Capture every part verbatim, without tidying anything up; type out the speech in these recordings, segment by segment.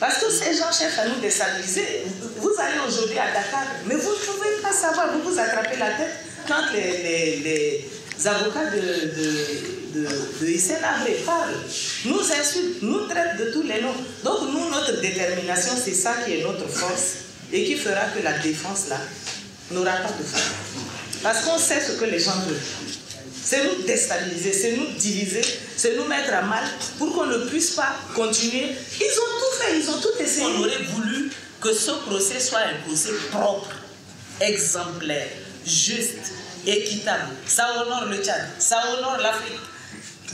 Parce que ces gens cherchent à nous déstabiliser. Vous allez aujourd'hui à Dakar, mais vous ne pouvez pas savoir, vous vous attrapez la tête quand les, les, les avocats de, de, de, de Hissène Habré parlent, nous insultent, nous traitent de tous les noms. Donc nous, notre détermination, c'est ça qui est notre force et qui fera que la défense, là, n'aura pas de fin. Parce qu'on sait ce que les gens veulent. C'est nous déstabiliser, c'est nous diviser, c'est nous mettre à mal pour qu'on ne puisse pas continuer. Ils ont tout fait, ils ont tout essayé. On aurait voulu que ce procès soit un procès propre, exemplaire, juste, équitable. Ça honore le Tchad, ça honore l'Afrique.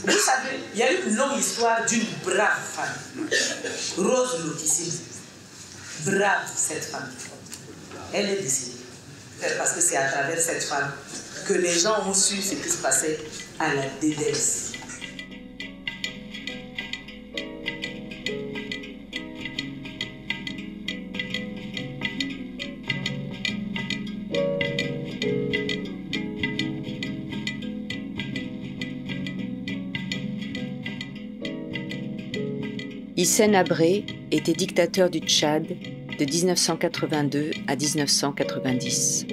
Vous savez, il y a eu une longue histoire d'une brave femme, Rose Lokissim. Brave cette femme. Elle est décédée. Parce que c'est à travers cette femme que les gens ont su ce qui se passait à la D D S. Hissène Habré était dictateur du Tchad de mille neuf cent quatre-vingt-deux à mille neuf cent quatre-vingt-dix.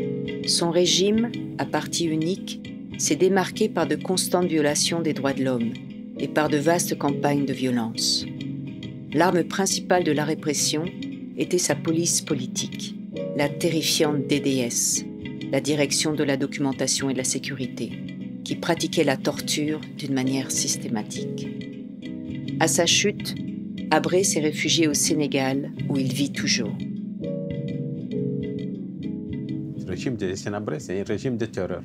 Son régime, à parti unique, s'est démarqué par de constantes violations des droits de l'homme et par de vastes campagnes de violence. L'arme principale de la répression était sa police politique, la terrifiante D D S, la Direction de la Documentation et de la Sécurité, qui pratiquait la torture d'une manière systématique. À sa chute, Habré s'est réfugié au Sénégal, où il vit toujours. Le régime de Hissène Habré, c'est un régime de terreur.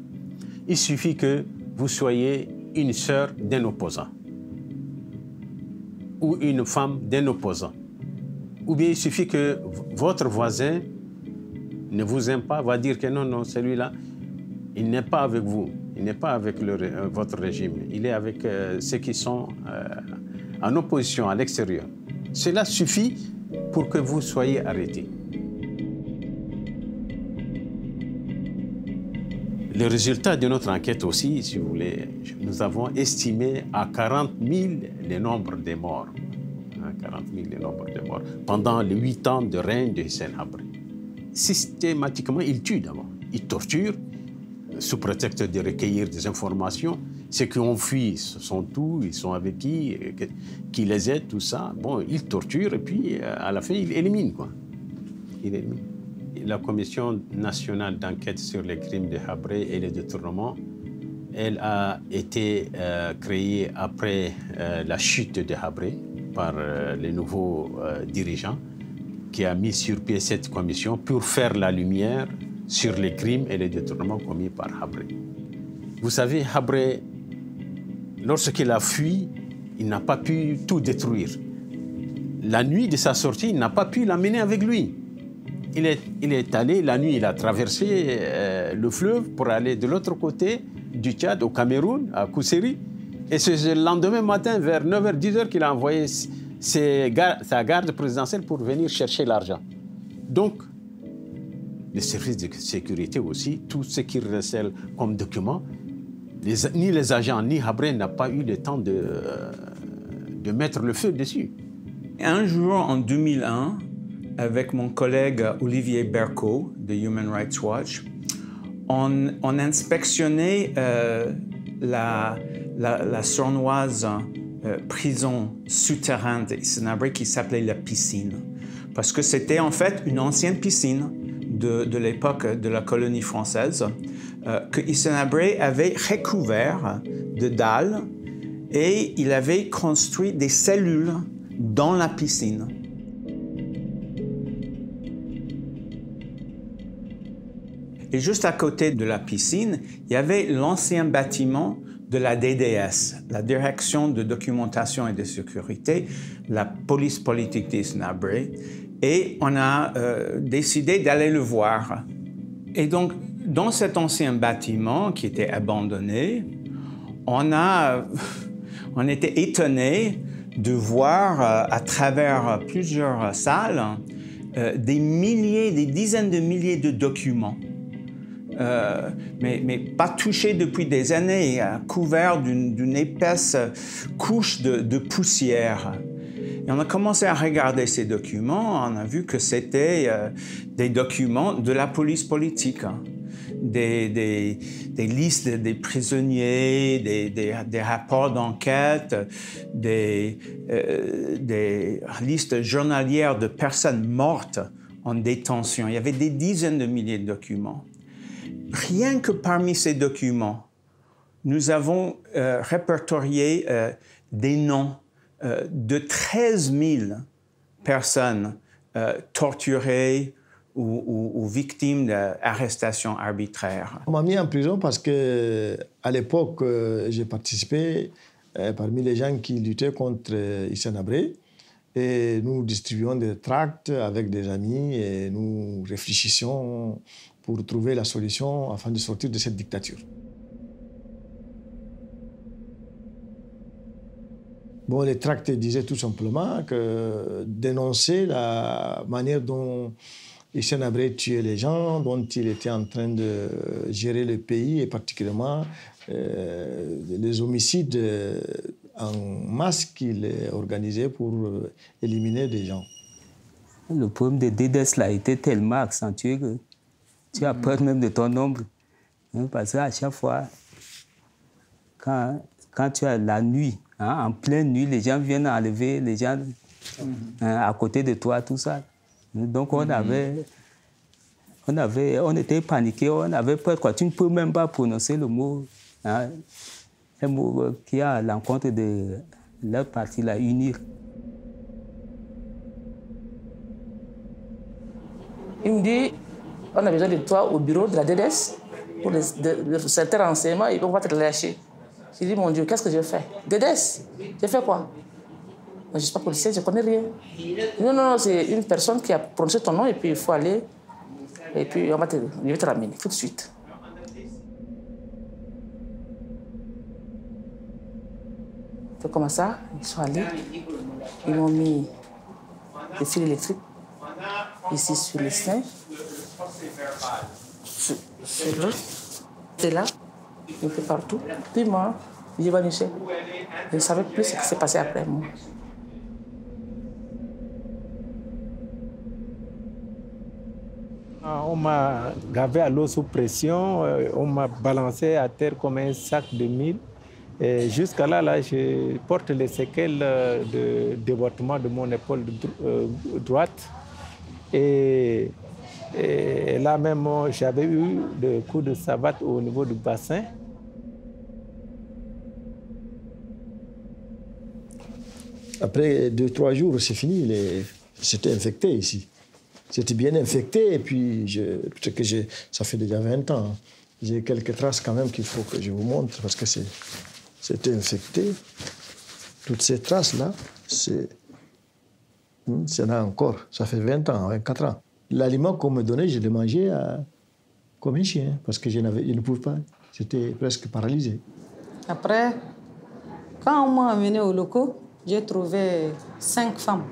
Il suffit que vous soyez une sœur d'un opposant, ou une femme d'un opposant, ou bien il suffit que votre voisin ne vous aime pas, va dire que non, non, celui-là, il n'est pas avec vous, il n'est pas avec le, votre régime, il est avec euh, ceux qui sont euh, en opposition à l'extérieur. Cela suffit pour que vous soyez arrêté. Le résultat de notre enquête aussi, si vous voulez, nous avons estimé à quarante mille le nombre de morts. Hein, quarante mille le nombre de morts pendant les huit ans de règne de Hissène Habré. Systématiquement, il tue d'abord. Il torture, sous prétexte de recueillir des informations. Ceux qui ont fui, ce sont tous, ils sont avec qui, qui les aident, tout ça. Bon, ils torturent et puis à la fin, ils éliminent, quoi. Ils éliminent. La Commission Nationale d'Enquête sur les Crimes de Habré et les détournements, elle a été euh, créée après euh, la chute de Habré par euh, les nouveaux euh, dirigeants qui a mis sur pied cette commission pour faire la lumière sur les crimes et les détournements commis par Habré. Vous savez, Habré, lorsqu'il a fui, il n'a pas pu tout détruire. La nuit de sa sortie, il n'a pas pu l'amener avec lui. Il est, il est allé, la nuit, il a traversé euh, le fleuve pour aller de l'autre côté du Tchad, au Cameroun, à Kousseri. Et c'est le lendemain matin, vers neuf heures, dix heures, qu'il a envoyé ses gar- sa garde présidentielle pour venir chercher l'argent. Donc, les services de sécurité aussi, tout ce qui recèle comme documents, les, ni les agents, ni Habré n'a pas eu le temps de, euh, de mettre le feu dessus. Un jour, en deux mille un, avec mon collègue Olivier Berco de Human Rights Watch, on, on inspectionnait euh, la, la, la sournoise euh, prison souterraine de Hissène Habré qui s'appelait la piscine. Parce que c'était en fait une ancienne piscine de, de l'époque de la colonie française euh, que Hissène Habré avait recouvert de dalles et il avait construit des cellules dans la piscine. Et juste à côté de la piscine, il y avait l'ancien bâtiment de la D D S, la Direction de Documentation et de Sécurité, la police politique d'Hissène Habré. Et on a euh, décidé d'aller le voir. Et donc, dans cet ancien bâtiment qui était abandonné, on, a, on était étonné de voir euh, à travers plusieurs salles euh, des milliers, des dizaines de milliers de documents. Euh, mais, mais pas touché depuis des années, euh, couvert d'une épaisse couche de, de poussière. Et on a commencé à regarder ces documents, on a vu que c'était euh, des documents de la police politique, hein. Des, des, des listes des prisonniers, des, des, des rapports d'enquête, des, euh, des listes journalières de personnes mortes en détention. Il y avait des dizaines de milliers de documents. Rien que parmi ces documents, nous avons euh, répertorié euh, des noms euh, de treize mille personnes euh, torturées, Ou, ou, ou victimes d'arrestations arbitraires. On m'a mis en prison parce qu'à l'époque, euh, j'ai participé euh, parmi les gens qui luttaient contre euh, Hissène Habré. Et nous distribuions des tracts avec des amis et nous réfléchissions pour trouver la solution afin de sortir de cette dictature. Bon, les tracts disaient tout simplement que dénoncer la manière dont Hissène Habré tuait les gens, dont il était en train de gérer le pays, et particulièrement euh, les homicides en masse qu'il organisait pour éliminer des gens. Le problème de Dédès a été tellement accentué que tu as peur même de ton ombre. Hein, parce qu'à chaque fois, quand, quand tu as la nuit, hein, en pleine nuit, les gens viennent enlever les gens hein, à côté de toi, tout ça. Donc on avait, mm-hmm. on avait, on était paniqués, on avait peur quoi. Tu ne peux même pas prononcer le mot, hein, un mot qui a l'encontre de leur parti, la unir. Il me dit, on a besoin de toi au bureau de la D D S pour les, de, de, certains renseignements et on va te lâcher. J'ai dit, mon Dieu, qu'est-ce que je fais? D D S, j'ai fait quoi? Je ne suis pas policier, je ne connais rien. Non, non, non, c'est une personne qui a prononcé ton nom et puis il faut aller. Et puis on va te, je vais te ramener tout de suite. C'est comme ça, ils sont allés. Ils m'ont mis des fils électriques ici sur les seins. C'est là, c'est là, un peu partout. Puis moi, j'ai vanissé. Je ne savais plus ce qui s'est passé après moi. On m'a gavé à l'eau sous pression, on m'a balancé à terre comme un sac de mille. Jusqu'à là, là, je porte les séquelles de déboîtement de mon épaule droite. Et, et là même, j'avais eu des coups de savate au niveau du bassin. Après deux, trois jours, c'est fini, les... j'étais infecté ici. J'étais bien infecté et puis je, que je, ça fait déjà vingt ans. J'ai quelques traces quand même qu'il faut que je vous montre parce que c'était infecté. Toutes ces traces-là, ça en a encore. Ça fait vingt ans, vingt-quatre ans. L'aliment qu'on me donnait, je le mangeais à, comme un chien parce que je, je ne pouvais pas. J'étais presque paralysé. Après, quand on m'a amené au locaux, j'ai trouvé cinq femmes.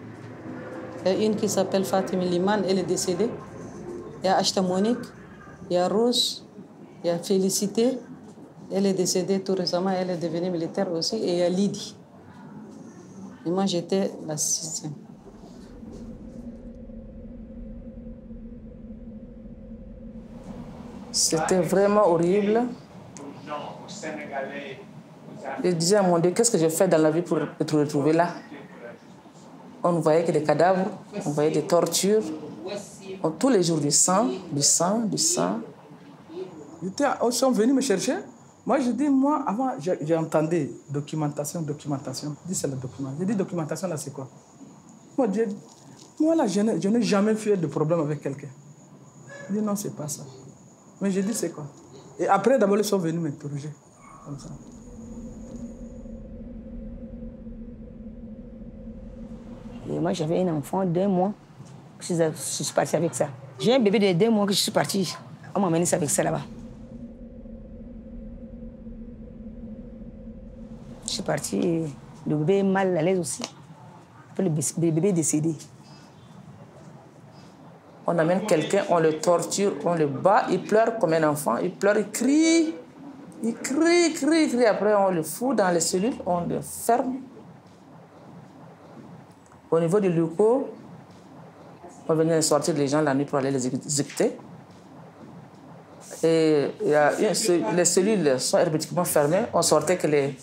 Il y a une qui s'appelle Fatima Liman, elle est décédée. Il y a Achta Monique, il y a Rose, il y a Félicité, elle est décédée tout récemment, elle est devenue militaire aussi, et il y a Lydie. Et moi, j'étais la sixième. C'était vraiment horrible. Je disais à mon Dieu, qu'est-ce que je fais dans la vie pour te retrouver là? On ne voyait que des cadavres, on voyait des tortures. On, tous les jours, du sang, du sang, du sang. Ils sont venus me chercher. Moi, je dis, moi, avant, j'entendais documentation, documentation. Je dis, c'est le document. Je dis, documentation, là, c'est quoi? Moi, je, moi là, je n'ai jamais fait de problème avec quelqu'un. Je dis, non, c'est pas ça. Mais je dis, c'est quoi? Et après, d'abord, ils sont venus m'interroger, comme ça. Et moi, j'avais un enfant, deux mois, que je suis partie avec ça. J'ai un bébé de deux mois que je suis partie. On m'a amené ça avec ça là-bas. Je suis partie, le bébé est mal à l'aise aussi. Après, le bébé est décédé. On amène quelqu'un, on le torture, on le bat, il pleure comme un enfant, il pleure, il crie. Il crie, crie, crie. Après, on le fout dans les cellules, on le ferme. Au niveau des locaux, on venait sortir les gens la nuit pour aller les exécuter. Et il y a une, les cellules sont hermétiquement fermées. On sortait que les...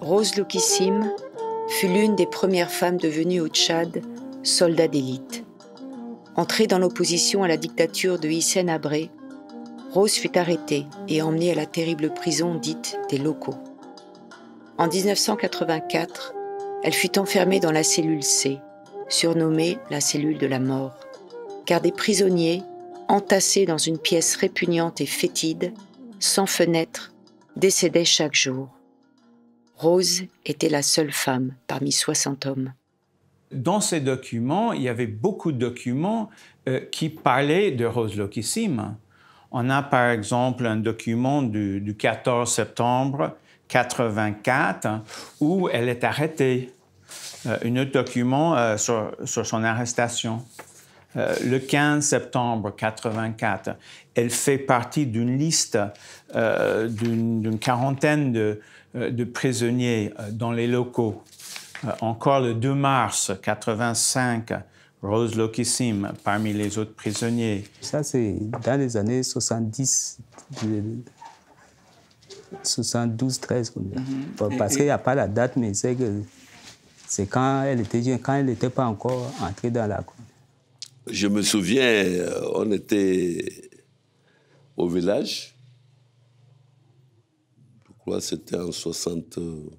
Rose Lokissim fut l'une des premières femmes devenues au Tchad soldat d'élite. Entrée dans l'opposition à la dictature de Hissène Habré, Rose fut arrêtée et emmenée à la terrible prison dite des locaux. En mille neuf cent quatre-vingt-quatre, elle fut enfermée dans la cellule C, surnommée la cellule de la mort, car des prisonniers, entassés dans une pièce répugnante et fétide, sans fenêtre, décédaient chaque jour. Rose était la seule femme parmi soixante hommes. Dans ces documents, il y avait beaucoup de documents euh, qui parlaient de Rose Lokissim. On a par exemple un document du, du quatorze septembre mille neuf cent quatre-vingt-quatre où elle est arrêtée. Euh, un autre document euh, sur, sur son arrestation. Euh, le quinze septembre mille neuf cent quatre-vingt-quatre, elle fait partie d'une liste euh, d'une quarantaine de, de prisonniers euh, dans les locaux. Euh, encore le deux mars mille neuf cent quatre-vingt-cinq, Rose Lokissim parmi les autres prisonniers. Ça, c'est dans les années soixante-dix, soixante-douze, treize. Mm-hmm. Parce qu'il n'y a pas la date, mais c'est que c'est quand elle était jeune, quand elle n'était pas encore entrée dans la cour. Je me souviens, on était au village. Je crois que c'était en soixante-sept.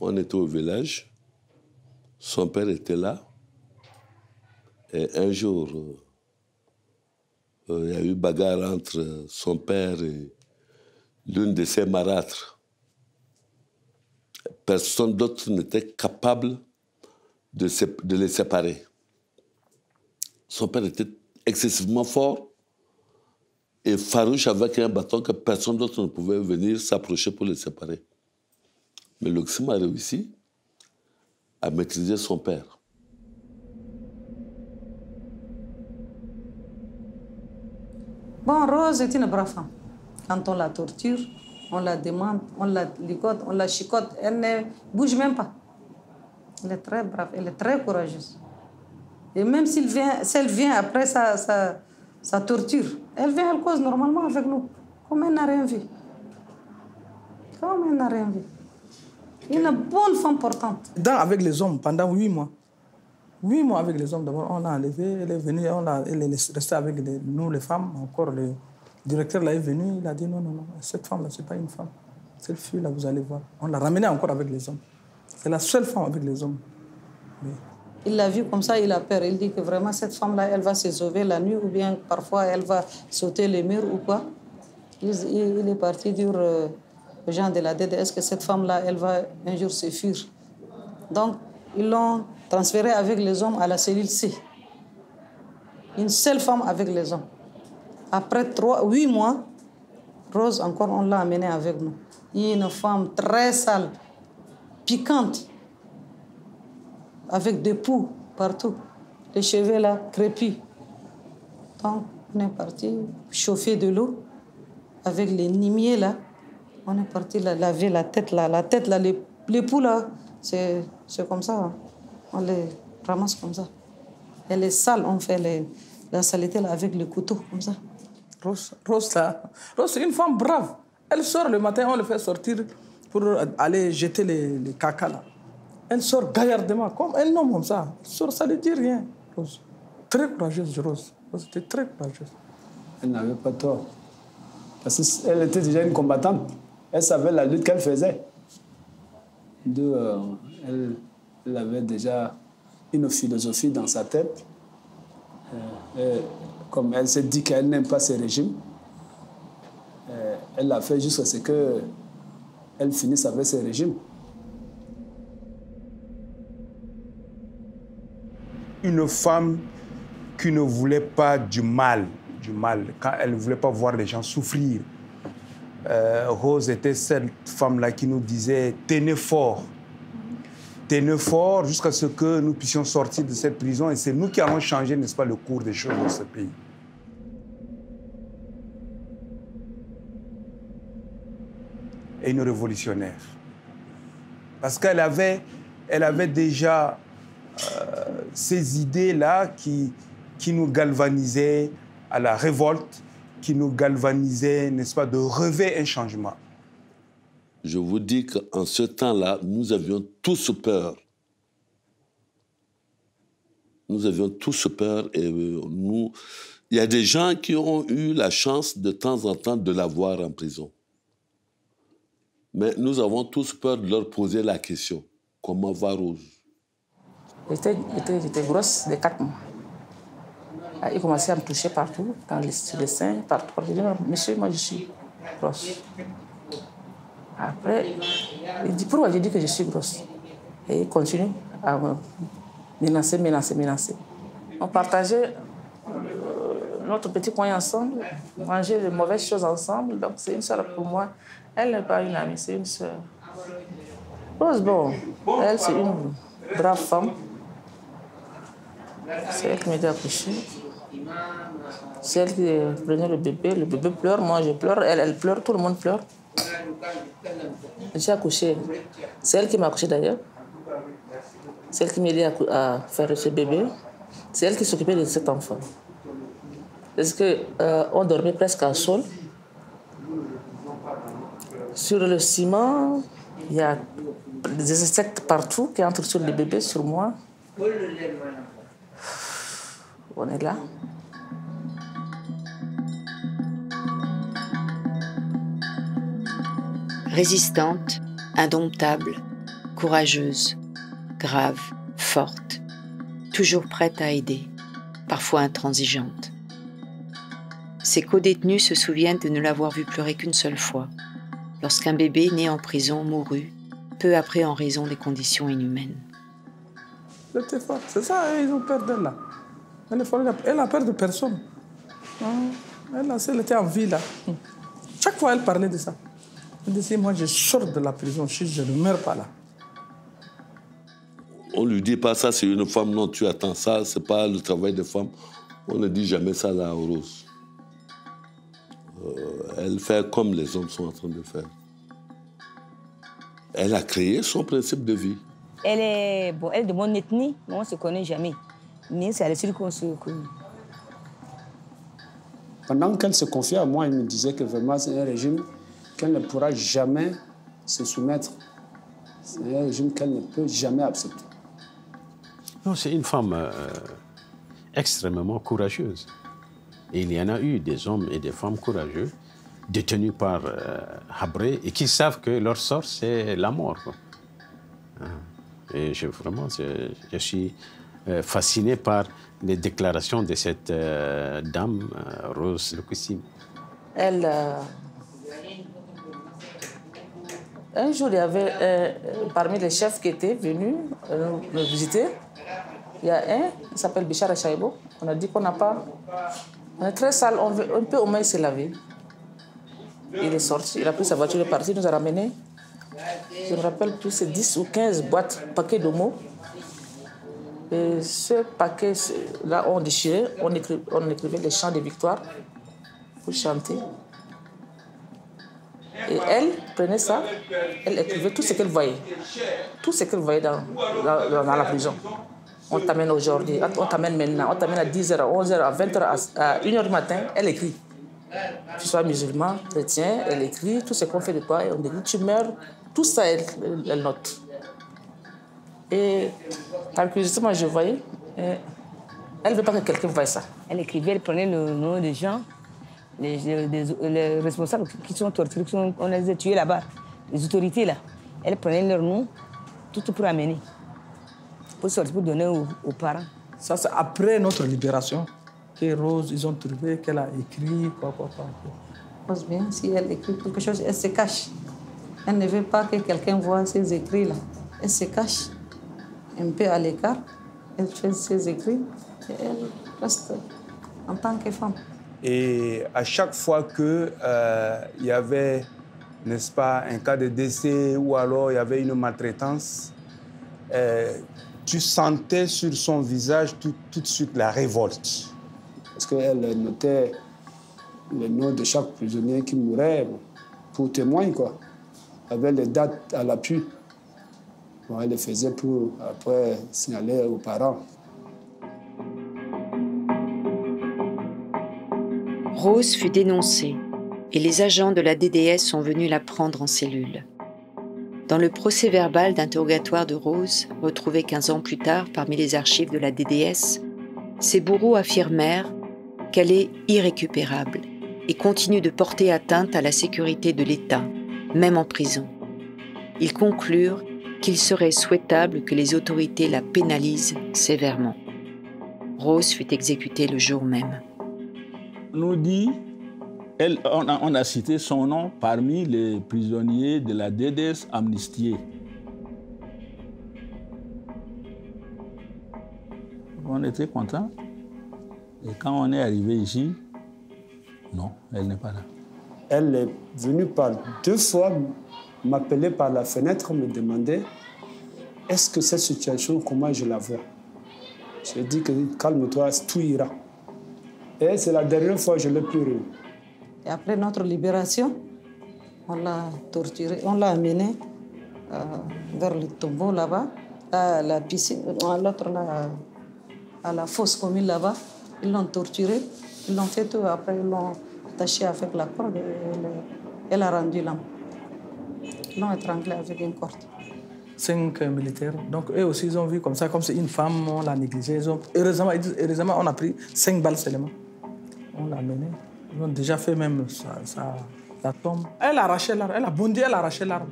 On était au village. Son père était là. Et un jour, il y a eu bagarre entre son père et l'une de ses marâtres. Personne d'autre n'était capable De, de les séparer. Son père était excessivement fort et farouche avec un bâton que personne d'autre ne pouvait venir s'approcher pour les séparer. Mais Lokissim a réussi à maîtriser son père. Bon, Rose est une brave femme. Quand on la torture, on la demande, on la ligote, on la chicote, elle ne bouge même pas. Elle est très brave, elle est très courageuse. Et même s'il vient, si elle vient après sa, sa, sa torture, elle vient, elle cause normalement avec nous. Comme elle n'a rien vu. Comme elle n'a rien vu. Une bonne femme portante. Dans, avec les hommes, pendant huit mois. Huit mois avec les hommes, d'abord, on l'a enlevée, elle est venue, on a, elle est restée avec les, nous, les femmes. Encore, le directeur là est venu, il a dit non, non, non, cette femme-là, c'est pas une femme. Cette fille-là, vous allez voir. On l'a ramenée encore avec les hommes. C'est la seule femme avec les hommes. Oui. Il l'a vue comme ça, il a peur. Il dit que vraiment, cette femme-là, elle va se sauver la nuit ou bien parfois, elle va sauter les murs ou quoi. Il, il est parti dire euh, aux gens de la D D, est-ce que cette femme-là, elle va un jour se fuir? Donc, ils l'ont transférée avec les hommes à la cellule C. Une seule femme avec les hommes. Après trois, huit mois, Rose, encore, on l'a amenée avec nous. Une femme très sale, piquante, avec des poux partout, les cheveux là, crépus. Donc, on est parti chauffer de l'eau avec les nimiers là. On est parti la, laver la tête là, la tête là, les, les poux là, c'est comme ça. Hein. On les ramasse comme ça. Et les sales, on fait les, la saleté là avec le couteau, comme ça. Rose, Rose là, Rose, c'est une femme brave. Elle sort le matin, on le fait sortir pour aller jeter les, les caca là. Elle sort gaillardement, comme un homme comme ça. Elle sort, ça ne dit rien, Rose. Très courageuse, Rose. Rose était très courageuse. Elle n'avait pas tort. Parce qu'elle était déjà une combattante. Elle savait la lutte qu'elle faisait. De, euh, elle, elle avait déjà une philosophie dans sa tête. Euh, et comme elle s'est dit qu'elle n'aime pas ce régime, euh, elle l'a fait jusqu'à ce que elle finissent avec ce régime. Une femme qui ne voulait pas du mal du mal, quand elle ne voulait pas voir les gens souffrir. Euh, Rose était cette femme-là qui nous disait « tenez fort ». Tenez fort jusqu'à ce que nous puissions sortir de cette prison. Et c'est nous qui allons changer, n'est-ce pas, le cours des choses dans ce pays. Et une révolutionnaire. Parce qu'elle avait, elle avait déjà euh, ces idées-là qui, qui nous galvanisaient à la révolte, qui nous galvanisaient, n'est-ce pas, de rêver un changement. Je vous dis qu'en ce temps-là, nous avions tous peur. Nous avions tous peur et nous... Il y a des gens qui ont eu la chance de temps en temps de l'avoir en prison. Mais nous avons tous peur de leur poser la question. Comment va Rose? J'étais grosse de quatre mois. Ils commençaient à me toucher partout, dans les, les seins, partout. Je dis, monsieur, moi je suis grosse. Après, il dit, pourquoi j'ai dit que je suis grosse? Et il continue à me menacer, menacer, menacer. On partageait notre petit coin ensemble, mangeait de mauvaises choses ensemble. Donc c'est une sœur pour moi. Elle n'est pas une amie, c'est une sœur. Rose, bon, elle, c'est une brave femme. C'est elle qui m'aidait à coucher. C'est elle qui prenait le bébé. Le bébé pleure, moi je pleure, elle, elle pleure, tout le monde pleure. J'ai accouché. C'est elle qui m'a accouché d'ailleurs. C'est elle qui m'a aidé à, à faire ce bébé. C'est elle qui s'occupait de cet enfant. Parce qu'on euh, dormait presque à sol. Sur le ciment, il y a des insectes partout qui entrent sur les bébés, sur moi. On est là. Résistante, indomptable, courageuse, grave, forte, toujours prête à aider, parfois intransigeante. Ses codétenus se souviennent de ne l'avoir vue pleurer qu'une seule fois, lorsqu'un bébé né en prison mourut, peu après en raison des conditions inhumaines. C'est ça, ils ont peur d'elle là. Elle a peur de personne. Elle, elle était en vie là. Chaque fois, elle parlait de ça. Elle disait, moi, je sors de la prison, je ne meurs pas là. On ne lui dit pas ça, c'est une femme, non, tu attends ça, c'est pas le travail de femme. On ne dit jamais ça là, Rose. Euh, elle fait comme les hommes sont en train de faire. Elle a créé son principe de vie. Elle est, bon, elle est de mon ethnie, mais on ne se connaît jamais. Mais c'est à l'étude qu'on se connaît. Pendant qu'elle se confiait à moi, elle me disait que vraiment, c'est un régime qu'elle ne pourra jamais se soumettre. C'est un régime qu'elle ne peut jamais accepter. Non, c'est une femme euh, extrêmement courageuse. Et il y en a eu des hommes et des femmes courageux détenus par euh, Habré et qui savent que leur sort, c'est la mort. Quoi. Et je, vraiment, je, je suis euh, fasciné par les déclarations de cette euh, dame, euh, Rose Lokissim. Elle... Euh... Un jour, il y avait, euh, parmi les chefs qui étaient venus euh, nous visiter, il y a un, il s'appelle Bichar Achaïbo. On a dit qu'on n'a pas... On est très sale, on, veut, on peut au moins se laver. Il est sorti, il a pris sa voiture, il est parti, il nous a ramené. Je me rappelle tous ces dix ou quinze boîtes, paquets de mots. Et ce paquet-là, on déchirait, on, écri on écrivait les chants de victoire pour chanter. Et elle prenait ça, elle écrivait tout ce qu'elle voyait. Tout ce qu'elle voyait dans, dans, dans la prison. On t'amène aujourd'hui, on t'amène maintenant, on t'amène à dix heures, à onze heures, à vingt heures, à une heure du matin, elle écrit. Tu sois musulman, chrétien, elle écrit tout ce qu'on fait de toi, et on écrit, tu meurs, tout ça, elle, elle note. Et par curiosité, moi je voyais, elle ne veut pas que quelqu'un voie ça. Elle écrivait, elle prenait le nom des gens, les, les, les responsables qui sont torturés, on les a tués là-bas, les autorités là, elle prenait leur nom, tout pour amener. Pour sortir, pour donner aux, aux parents. Ça, c'est après notre libération que Rose, ils ont trouvé qu'elle a écrit, quoi, quoi, quoi. Rose, bien, si elle écrit quelque chose, elle se cache. Elle ne veut pas que quelqu'un voie ses écrits-là. Elle se cache un peu à l'écart. Elle fait ses écrits et elle reste en tant que femme. Et à chaque fois qu'il euh, y avait, n'est-ce pas, un cas de décès ou alors il y avait une maltraitance, euh, tu sentais sur son visage tout, tout de suite la révolte. Parce qu'elle notait le nom de chaque prisonnier qui mourait pour témoigner, quoi, avec les dates à l'appui. Bon, elle le faisait pour après signaler aux parents. Rose fut dénoncée et les agents de la D D S sont venus la prendre en cellule. Dans le procès-verbal d'interrogatoire de Rose, retrouvé quinze ans plus tard parmi les archives de la D D S, ses bourreaux affirmèrent qu'elle est irrécupérable et continue de porter atteinte à la sécurité de l'État, même en prison. Ils conclurent qu'il serait souhaitable que les autorités la pénalisent sévèrement. Rose fut exécutée le jour même. Nous dit, elle, on, a, on a cité son nom parmi les prisonniers de la D D S amnistiés. On était contents. Et quand on est arrivé ici, non, elle n'est pas là. Elle est venue par deux fois m'appeler par la fenêtre, me demander est-ce que cette situation, comment je la vois? J'ai dit que calme-toi, tout ira. Et c'est la dernière fois que je l'ai pleuré. Et après notre libération, on l'a torturé, on l'a amené euh, vers le tombeau là-bas, à la piscine, à l'autre là, à la fosse commune là-bas. Ils l'ont torturé, ils l'ont fait tout. Après, ils l'ont attaché avec la corde et elle a rendu l'âme. Ils l'ont étranglé avec une corde. Cinq militaires. Donc, eux aussi, ils ont vu comme ça, comme c'est une femme, on l'a négligée. Ils ont... heureusement, heureusement, on a pris cinq balles seulement. On l'a menée. Ils ont déjà fait même sa, sa, sa tombe. Elle a arraché l'arme. Elle a bondi, elle a arraché l'arme.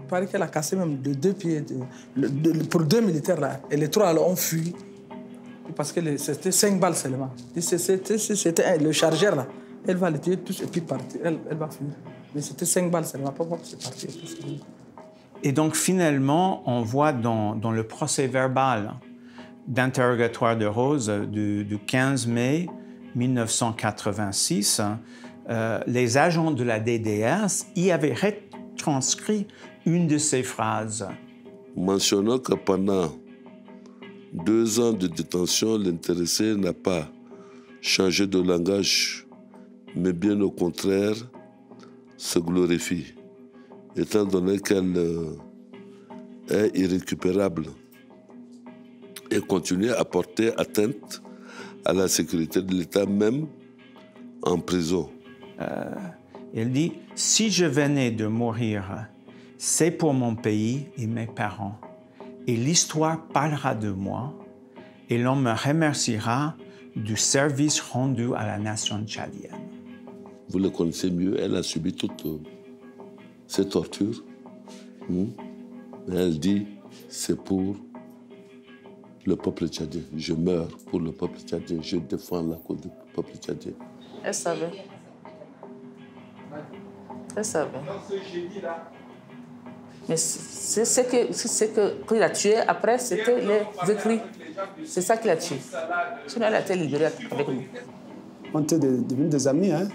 Il paraît qu'elle a cassé même de deux pieds. De, de, de, pour deux militaires, là. Et les trois, là, ont fui. Parce que c'était cinq balles seulement. C'était le chargeur, là. Elle va le tuer tous et puis partir. Elle, elle va fuir. Mais c'était cinq balles seulement. C'est parti. Et donc, finalement, on voit dans, dans le procès-verbal d'interrogatoire de Rose du, du quinze mai mille neuf cent quatre-vingt-six, euh, les agents de la D D S y avaient retranscrit une de ces phrases. Mentionnant que pendant deux ans de détention, l'intéressé n'a pas changé de langage, mais bien au contraire, se glorifie, étant donné qu'elle est irrécupérable et continue à porter atteinte à la sécurité de l'État, même en prison. Euh, elle dit, si je venais de mourir, c'est pour mon pays et mes parents. Et l'histoire parlera de moi et l'on me remerciera du service rendu à la nation tchadienne. Vous le connaissez mieux, elle a subi toutes ces tortures. Hmm? Elle dit, c'est pour le peuple tchadien. Je meurs pour le peuple tchadien. Je défends la cause du peuple tchadien. Elle savait. Elle savait. Mais c'est ce que ce que qu'il a tué après, c'était les écrits. C'est ça qu'il a tué. Sinon, elle a été libérée avec nous. On était devenus des amis, hein.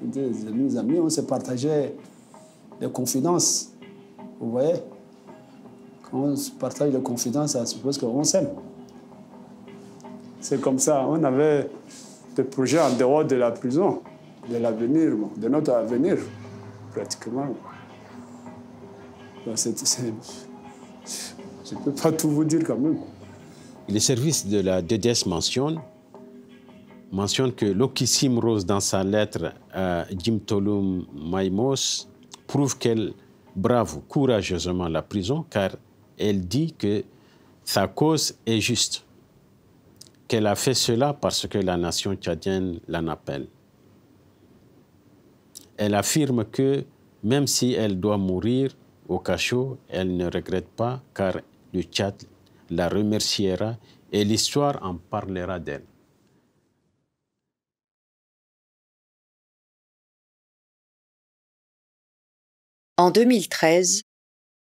Des amis, amis, on se partageait des confidences. Vous voyez? Quand on se partage des confidences, ça suppose qu'on s'aime. C'est comme ça. On avait des projets en dehors de la prison, de l'avenir, de notre avenir, pratiquement. Ben c'est, c'est, je ne peux pas tout vous dire quand même. Les services de la D D S mentionnent mentionne que Lokissim Rose, dans sa lettre à Jim Tolum Maimos, prouve qu'elle brave courageusement la prison car elle dit que sa cause est juste, qu'elle a fait cela parce que la nation tchadienne l'en appelle. Elle affirme que même si elle doit mourir au cachot, elle ne regrette pas car le Tchad la remerciera et l'histoire en parlera d'elle. En deux mille treize,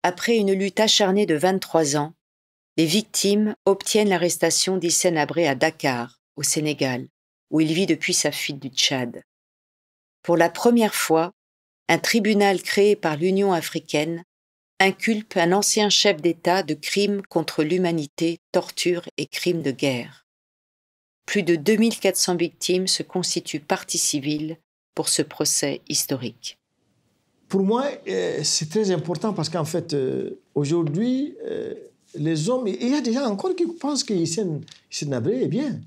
après une lutte acharnée de vingt-trois ans, les victimes obtiennent l'arrestation d'Hissène Habré à Dakar, au Sénégal, où il vit depuis sa fuite du Tchad. Pour la première fois, un tribunal créé par l'Union africaine inculpe un ancien chef d'État de crimes contre l'humanité, torture et crimes de guerre. Plus de deux mille quatre cents victimes se constituent partie civile pour ce procès historique. Pour moi, c'est très important parce qu'en fait, aujourd'hui, les hommes... Il y a des gens encore qui pensent que Hissène Habré est bien.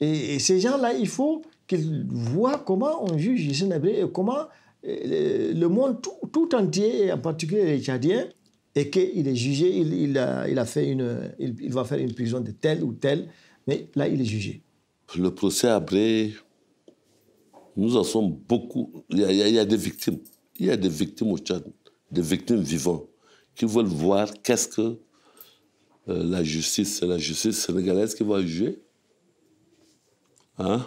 Et ces gens-là, il faut qu'ils voient comment on juge Hissène Habré et comment le monde tout, tout entier, et en particulier les Tchadiens, et qu'il est jugé, il, il, a, il, a fait une, il, il va faire une prison de telle ou telle, mais là, il est jugé. Le procès Habré, nous en sommes beaucoup... Il y a, il y a des victimes. Il y a des victimes au Tchad, des victimes vivantes, qui veulent voir qu'est-ce que euh, la justice, c'est la justice sénégalaise qui va juger. Hein?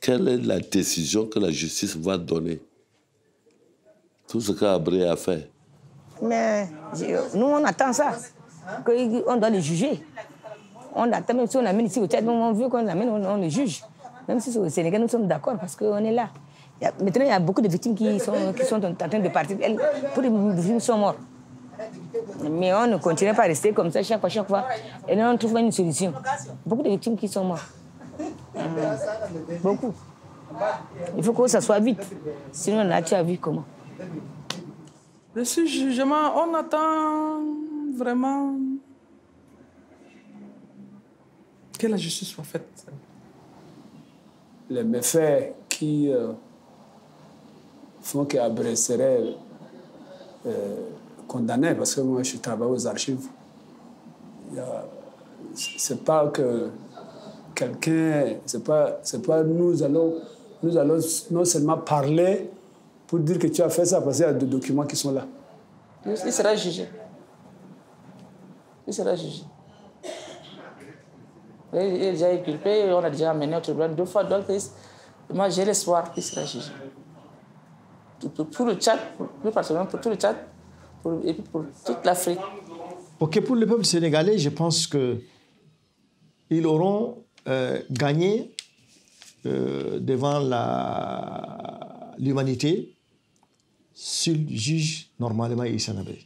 Quelle est la décision que la justice va donner? Tout ce qu'Habré a fait. Mais nous, on attend ça, qu'on doit le juger. On attend, même si on l'amène ici au Tchad, on veut qu'on l'amène, on, on le juge. Même si c'est au Sénégal, nous sommes d'accord parce qu'on est là. Maintenant, il y a beaucoup de victimes qui sont, qui sont en train de partir. Elles, pour les victimes sont mortes. Mais on ne continue pas à rester comme ça chaque fois, chaque fois. Et là, on trouve une solution. Beaucoup de victimes qui sont mortes. Hum, beaucoup. Il faut que ça soit vite. Sinon, là, tu as vu comment. De ce jugement, on attend vraiment que la justice soit faite. Les méfaits qui... Euh... font qu'Habré serait euh, condamné, parce que moi, je travaille aux archives. C'est pas que quelqu'un... C'est pas, pas nous allons... Nous allons non seulement parler pour dire que tu as fait ça, parce qu'il y a des documents qui sont là. Il sera jugé. Il sera jugé. Il est déjà inculpé, on a déjà amené au tribunal deux fois, donc moi, j'ai l'espoir qu'il sera jugé. Pour le Tchad, plus particulièrement pour tout le Tchad, pour, et puis pour toute l'Afrique. Okay, pour le peuple sénégalais, je pense qu'ils auront euh, gagné euh, devant l'humanité s'ils jugent normalement Hissène Habré.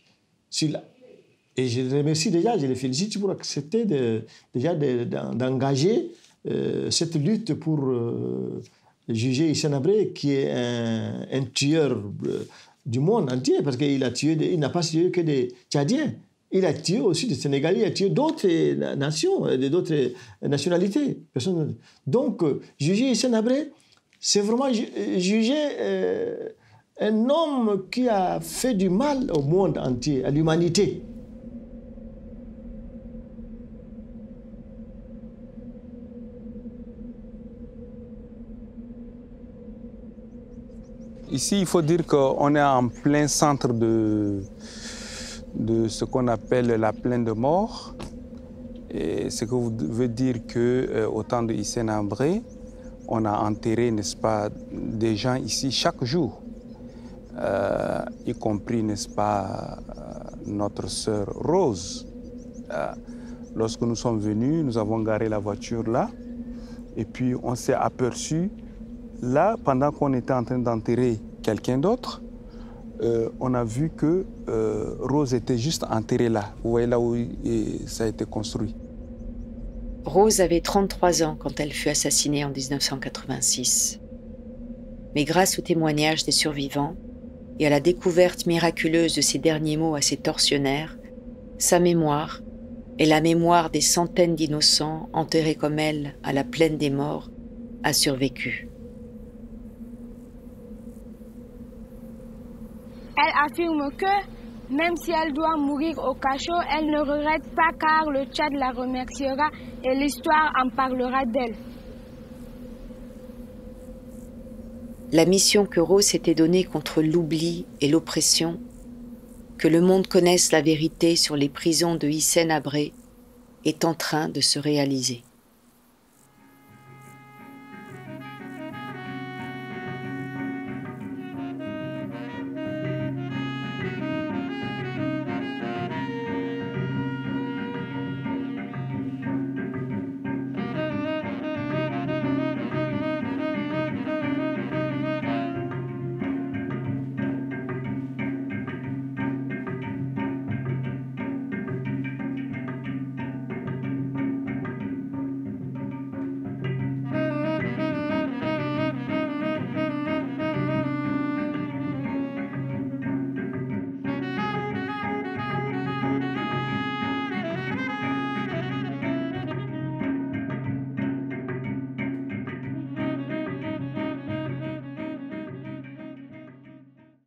Et je les remercie déjà, je les félicite pour accepter de, déjà d'engager de, euh, cette lutte pour... Euh, juger Hissène Habré, qui est un, un tueur du monde entier, parce qu'il a tué, des, il n'a pas tué que des Tchadiens, il a tué aussi des Sénégalais, il a tué d'autres nations, d'autres nationalités. Donc, juger Hissène Habré, c'est vraiment juger euh, un homme qui a fait du mal au monde entier, à l'humanité. Ici, il faut dire qu'on est en plein centre de, de ce qu'on appelle la plaine de mort. Et ce que veut dire qu'au temps de Hissène Habré, on a enterré, n'est-ce pas, des gens ici chaque jour, euh, y compris, n'est-ce pas, notre sœur Rose. Euh, lorsque nous sommes venus, nous avons garé la voiture là, et puis on s'est aperçu. Là, pendant qu'on était en train d'enterrer quelqu'un d'autre, euh, on a vu que euh, Rose était juste enterrée là. Vous voyez là où il, ça a été construit. Rose avait trente-trois ans quand elle fut assassinée en mille neuf cent quatre-vingt-six. Mais grâce au témoignage des survivants et à la découverte miraculeuse de ses derniers mots à ses tortionnaires, sa mémoire et la mémoire des centaines d'innocents enterrés comme elle à la plaine des morts a survécu. Elle affirme que, même si elle doit mourir au cachot, elle ne regrette pas car le Tchad la remerciera et l'histoire en parlera d'elle. La mission que Rose s'était donnée contre l'oubli et l'oppression, que le monde connaisse la vérité sur les prisons de Hissène Habré, est en train de se réaliser.